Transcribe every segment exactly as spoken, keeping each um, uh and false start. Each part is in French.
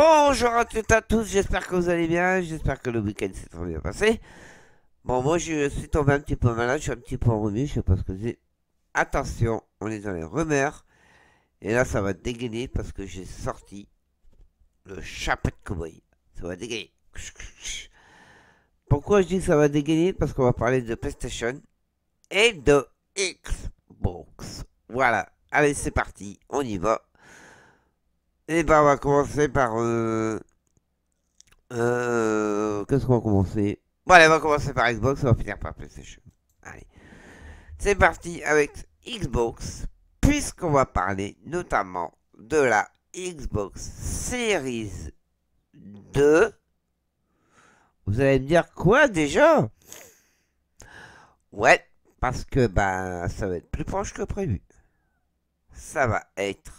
Bonjour à toutes et à tous, j'espère que vous allez bien, j'espère que le week-end s'est très bien passé. Bon, moi je suis tombé un petit peu malade, je suis un petit peu enrhumé, je sais pas ce que c'est. Attention, on est dans les rumeurs. Et là ça va dégainer parce que j'ai sorti le chapeau de cowboy. Ça va dégainer. Pourquoi je dis que ça va dégainer? Parce qu'on va parler de PlayStation et de Xbox. Voilà, allez c'est parti, on y va. Et bah on va commencer par euh, euh, qu'est-ce qu'on va commencer? Bon allez, on va commencer par Xbox, on va finir par PlayStation. Allez, c'est parti avec Xbox, puisqu'on va parler notamment de la Xbox Series deux. Vous allez me dire quoi déjà? Ouais, parce que bah ça va être plus proche que prévu. Ça va être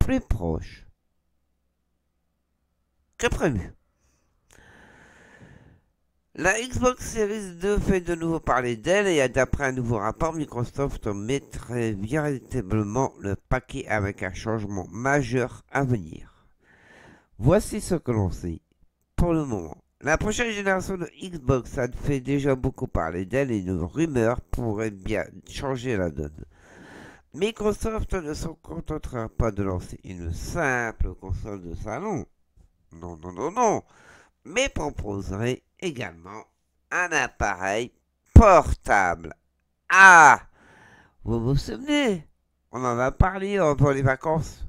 plus proche que prévu. La Xbox Series deux fait de nouveau parler d'elle et d'après un nouveau rapport, Microsoft mettrait véritablement le paquet avec un changement majeur à venir. Voici ce que l'on sait pour le moment. La prochaine génération de Xbox a fait déjà beaucoup parler d'elle et une rumeur pourrait bien changer la donne. Microsoft ne se contentera pas de lancer une simple console de salon, non, non, non, non, mais proposerait également un appareil portable. Ah, vous vous souvenez, on en a parlé pendant les vacances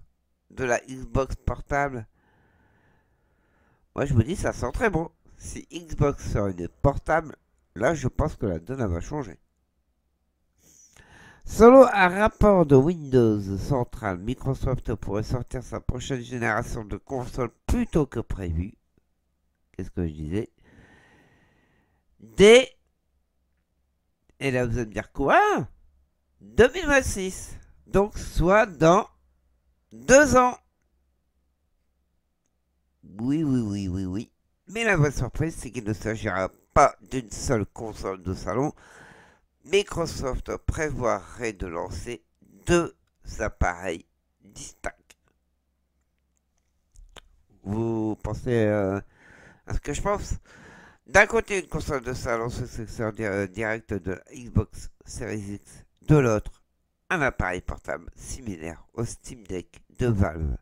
de la Xbox portable. Moi je me dis ça sent très bon. Si Xbox sort une portable, là je pense que la donne va changer. Selon un rapport de Windows Central, Microsoft pourrait sortir sa prochaine génération de consoles plus tôt que prévu. Qu'est-ce que je disais? Dès, et là vous allez me dire quoi, deux mille vingt-six. Donc soit dans deux ans. Oui, oui, oui, oui, oui. Mais la vraie surprise, c'est qu'il ne s'agira pas d'une seule console de salon. Microsoft prévoirait de lancer deux appareils distincts. Vous pensez euh, à ce que je pense? D'un côté, une console de salon, successeur direct de la Xbox Series X. De l'autre, un appareil portable similaire au Steam Deck de Valve.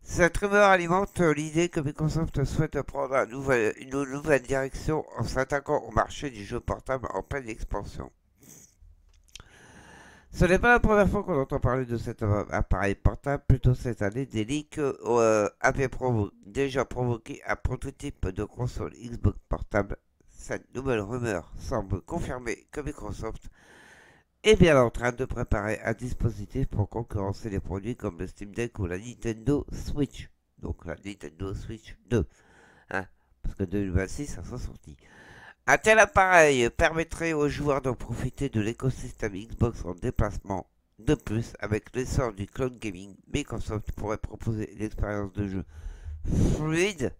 Cette rumeur alimente l'idée que Microsoft souhaite prendre une nouvelle, une nouvelle direction en s'attaquant au marché du jeu portable en pleine expansion. Ce n'est pas la première fois qu'on entend parler de cet appareil portable. Plutôt cette année, des leaks euh, avaient provo- déjà provoqué un prototype de console Xbox portable. Cette nouvelle rumeur semble confirmer que Microsoft est bien en train de préparer un dispositif pour concurrencer les produits comme le Steam Deck ou la Nintendo Switch. Donc la Nintendo Switch deux. Hein, parce que deux mille vingt-six, ça s'en sortit. Un tel appareil permettrait aux joueurs de profiter de l'écosystème Xbox en déplacement. De plus, avec l'essor du Cloud Gaming, Microsoft pourrait proposer une expérience de jeu fluide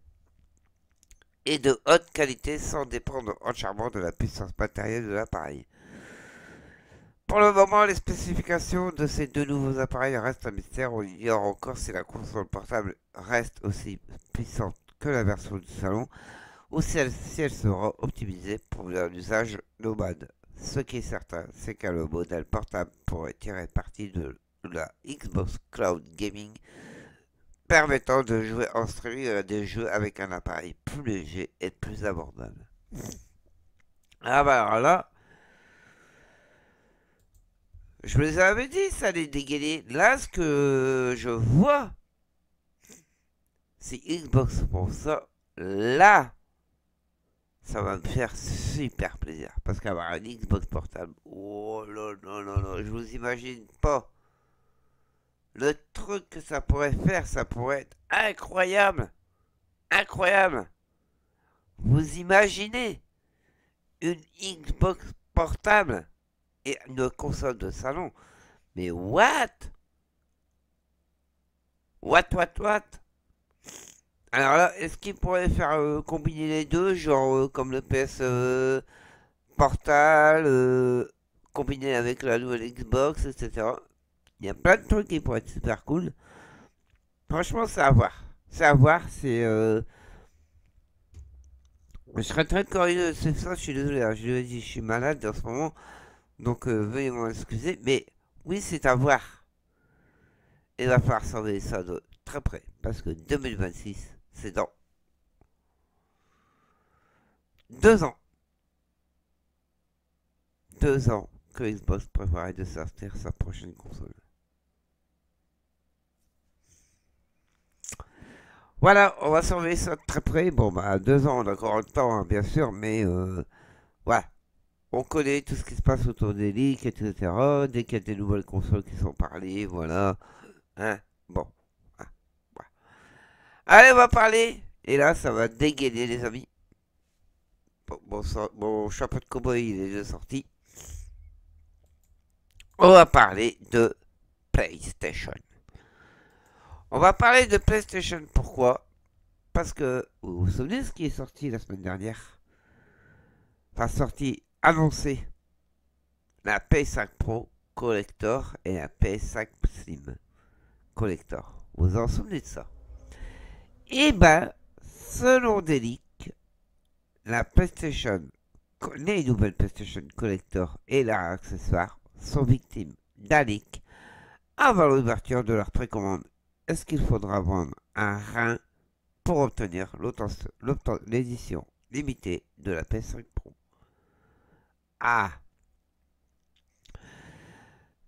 et de haute qualité sans dépendre entièrement de la puissance matérielle de l'appareil. Pour le moment, les spécifications de ces deux nouveaux appareils restent un mystère. On ignore encore si la console portable reste aussi puissante que la version du salon ou si elle, si elle sera optimisée pour un usage nomade. Ce qui est certain, c'est que le modèle portable pourrait tirer parti de la Xbox Cloud Gaming, permettant de jouer en streaming à des jeux avec un appareil plus léger et plus abordable. Ah bah alors là, je me les avais dit, ça allait dégainer. Là, ce que je vois, c'est Xbox pour ça. Là, ça va me faire super plaisir. Parce qu'avoir un Xbox portable, oh là là là là, je vous imagine pas. Le truc que ça pourrait faire, ça pourrait être incroyable. Incroyable. Vous imaginez une Xbox portable ? Et une console de salon, mais what? What, what, what? Alors là, est-ce qu'il pourrait faire euh, combiner les deux, genre euh, comme le P S euh, Portal, euh, combiné avec la nouvelle Xbox, et cetera. Il y a plein de trucs qui pourraient être super cool. Franchement, c'est à voir. savoir, c'est... Euh... Je serais très curieux de ce soir, je suis désolé, hein, je, je suis malade en ce moment, donc euh, veuillez m'en excuser, mais oui, c'est à voir. Et il va falloir surveiller ça de très près, parce que deux mille vingt-six, c'est dans deux ans. Deux ans que Xbox préparait de sortir sa prochaine console. Voilà, on va surveiller ça de très près. Bon, bah, deux ans, on a encore le temps, hein, bien sûr, mais euh, voilà. On connaît tout ce qui se passe autour des leaks, et cetera. Dès qu'il y a des nouvelles consoles qui sont parlées, voilà. Hein, bon. Hein, voilà. Allez, on va parler. Et là, ça va dégainer, les amis. Bon, bon, so mon chapeau de cowboy, il est déjà sorti. On va parler de PlayStation. On va parler de PlayStation, pourquoi? Parce que, vous vous souvenez de ce qui est sorti la semaine dernière? Enfin, sorti, annoncé, la P S cinq Pro Collector et la P S cinq Slim Collector. Vous vous en souvenez de ça? Et ben, selon des leaks, la PlayStation, les nouvelles PlayStation Collector et leurs accessoires sont victimes d'un leak avant l'ouverture de leur précommande. Est-ce qu'il faudra vendre un rein pour obtenir l'édition limitée de la P S cinq Pro? Ah,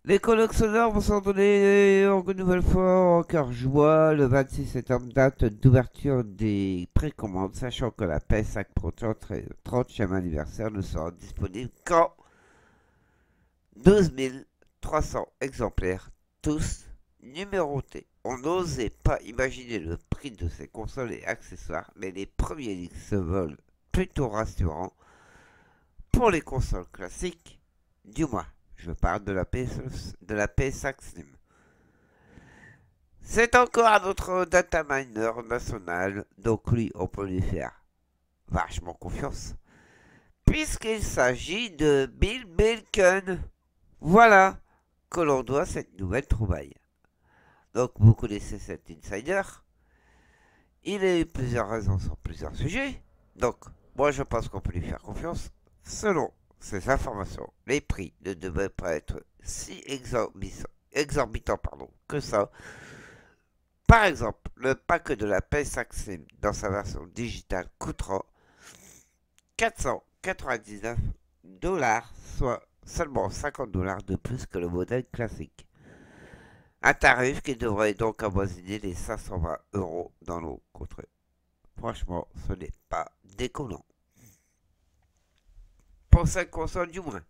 les collectionneurs vont s'en donner une nouvelle fois encore joie. Le vingt-six septembre, date d'ouverture des précommandes, sachant que la P S cinq Pro trentième anniversaire ne sera disponible qu'en douze mille trois cents exemplaires, tous numérotés. On n'osait pas imaginer le prix de ces consoles et accessoires, mais les premiers leaks se veulent plutôt rassurants pour les consoles classiques, du moins, je parle de la, P S, de la P S cinq Slim. C'est encore notre data miner national, donc lui, on peut lui faire vachement confiance, puisqu'il s'agit de Bill Belkin. Voilà que l'on doit cette nouvelle trouvaille. Donc, vous connaissez cet insider. Il a eu plusieurs raisons sur plusieurs sujets. Donc, moi, je pense qu'on peut lui faire confiance. Selon ces informations, les prix ne devraient pas être si exorbitants, exorbitants pardon, que ça. Par exemple, le pack de la P S cinq Slim dans sa version digitale coûtera quatre cent quatre-vingt-dix-neuf dollars, soit seulement cinquante dollars de plus que le modèle classique. Un tarif qui devrait donc avoisiner les cinq cent vingt euros dans nos contrées. Franchement, ce n'est pas déconnant. Pour cette console, du moins.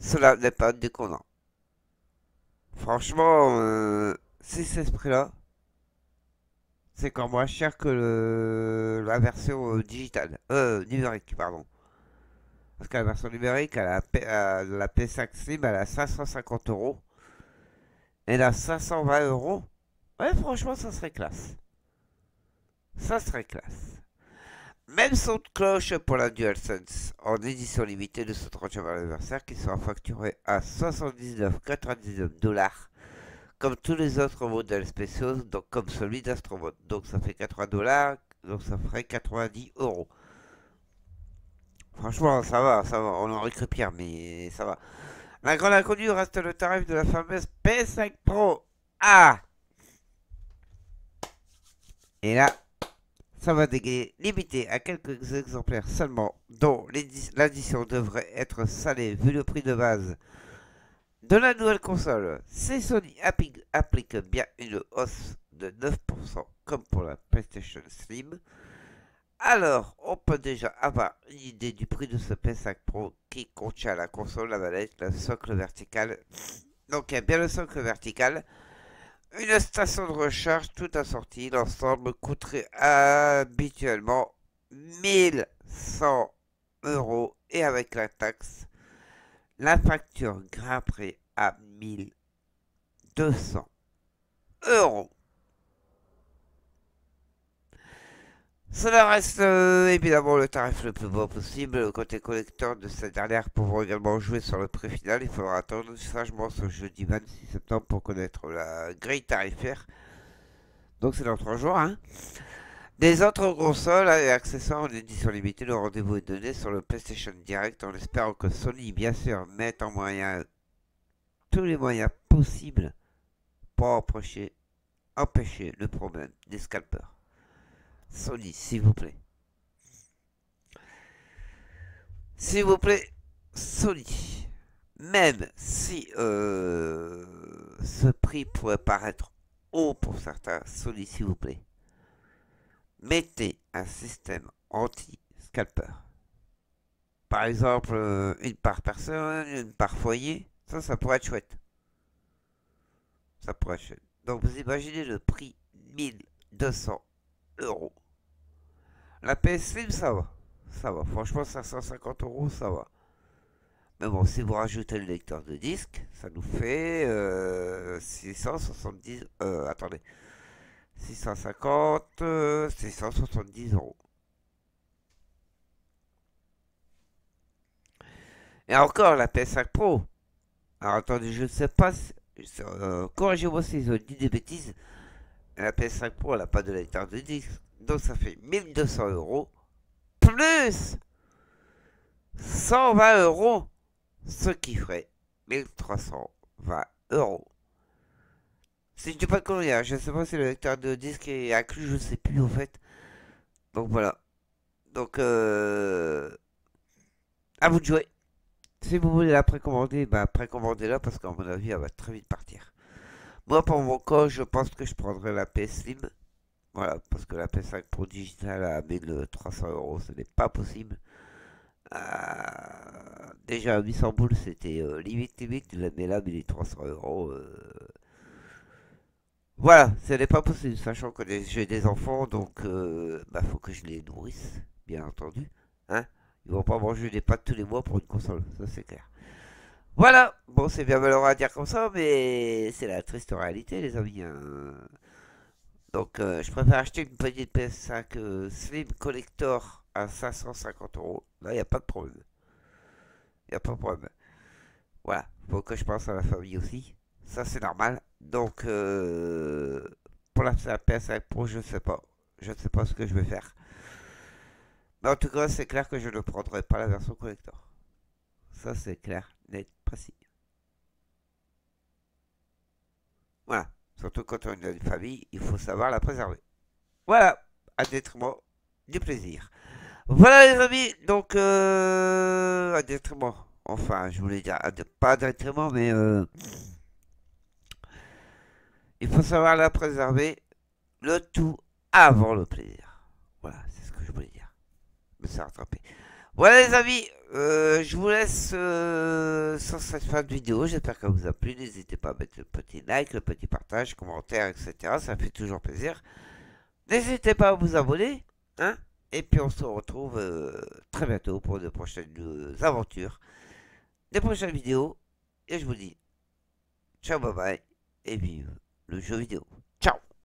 Cela n'est pas déconnant. Franchement, euh, si c'est ce prix-là, c'est encore moins cher que le, la version digitale. Euh, numérique, pardon. Parce que la version numérique, à la, à la P S cinq Slim, elle a cinq cent cinquante euros. Et là, cinq cent vingt euros, ouais, franchement, ça serait classe. Ça serait classe. Même son de cloche pour la DualSense en édition limitée de son trentième anniversaire qui sera facturé à soixante-dix-neuf virgule quatre-vingt-dix-neuf dollars comme tous les autres modèles spéciaux, donc comme celui d'Astrobot. Donc ça fait quatre-vingts dollars, donc ça ferait quatre-vingt-dix euros. Franchement, ça va, ça va, on en récupère pire, mais ça va. La grande inconnue reste le tarif de la fameuse P S cinq Pro. Ah! Et là, ça va dégainer, limité à quelques exemplaires seulement, dont l'addition devrait être salée vu le prix de base de la nouvelle console. Si Sony applique bien une hausse de neuf pour cent comme pour la PlayStation Slim, alors, on peut déjà avoir une idée du prix de ce P S cinq Pro qui contient la console, la manette, le socle vertical. Donc, il y a bien le socle vertical. Une station de recharge toute assortie. L'ensemble coûterait habituellement mille cent euros. Et avec la taxe, la facture grimperait à mille deux cents euros. Cela reste euh, évidemment le tarif le plus bas possible. Le côté collecteur de cette dernière pourront également jouer sur le prix final. Il faudra attendre sagement ce jeudi vingt-six septembre pour connaître la grille tarifaire. donc c'est dans trois jours, hein. Des autres consoles et accessoires en édition limitée, le rendez-vous est donné sur le PlayStation Direct en espérant que Sony, bien sûr, mette en moyen tous les moyens possibles pour empêcher, empêcher le problème des scalpers. Sony, s'il vous plaît. S'il vous plaît, Sony. Même si euh, ce prix pourrait paraître haut pour certains, Sony, s'il vous plaît. Mettez un système anti-scalper. Par exemple, euh, une par personne, une par foyer. Ça, ça pourrait être chouette. Ça pourrait être chouette. Donc, vous imaginez le prix mille deux cents euros. La P S Slim, ça va. Ça va. Franchement, cinq cent cinquante euros, ça va. Mais bon, si vous rajoutez le lecteur de disque, ça nous fait euh, six cent soixante-dix... Euh, attendez. six cent cinquante, euh, six cent soixante-dix euros. Et encore la P S cinq Pro. Alors attendez, je ne sais pas, euh, corrigez-moi si ils ont dit des bêtises. La P S cinq Pro, elle n'a pas de lecteur de disque. Donc ça fait mille deux cents euros plus cent vingt euros, ce qui ferait mille trois cent vingt euros. Si je dis pas de conneries, hein, je sais pas si le lecteur de disque est inclus, je sais plus en fait. Donc voilà. Donc euh... à vous de jouer. Si vous voulez la précommander, bah précommandez-la parce qu'à mon avis elle va très vite partir. Moi pour mon cas, je pense que je prendrai la P S Slim. Voilà, parce que la P S cinq Pro Digital à mille trois cents euros, ce n'est pas possible. Euh... Déjà à huit cents boules, c'était euh, limite limite, mais là mille trois cents euros... Euh... Voilà, ce n'est pas possible, sachant que j'ai des enfants, donc euh, bah faut que je les nourrisse, bien entendu. Hein, ils vont pas manger des pâtes tous les mois pour une console, ça c'est clair. Voilà, bon c'est bien malheureux à dire comme ça, mais c'est la triste réalité les amis. Hein. Donc euh, je préfère acheter une poignée de P S cinq euh, Slim Collector à cinq cent cinquante euros. Là il n'y a pas de problème. Il n'y a pas de problème. Voilà, faut que je pense à la famille aussi. Ça c'est normal, donc euh, pour la P S cinq Pro je sais pas, je ne sais pas ce que je vais faire. Mais en tout cas c'est clair que je ne prendrai pas la version collector. Ça c'est clair, net, précis. Voilà, surtout quand on a une famille, il faut savoir la préserver. Voilà, à détriment du plaisir. Voilà les amis, donc euh, à détriment, enfin je voulais dire, à de, pas à détriment mais... Euh, il faut savoir la préserver, le tout avant le plaisir. Voilà, c'est ce que je voulais dire. Je me suis rattrapé. Voilà les amis, euh, je vous laisse euh, sur cette fin de vidéo. J'espère qu'elle vous a plu. N'hésitez pas à mettre le petit like, le petit partage, commentaire, et cetera. Ça fait toujours plaisir. N'hésitez pas à vous abonner. Hein, et puis on se retrouve euh, très bientôt pour de prochaines euh, aventures, des prochaines vidéos. Et je vous dis ciao, bye bye et vive le jeu vidéo.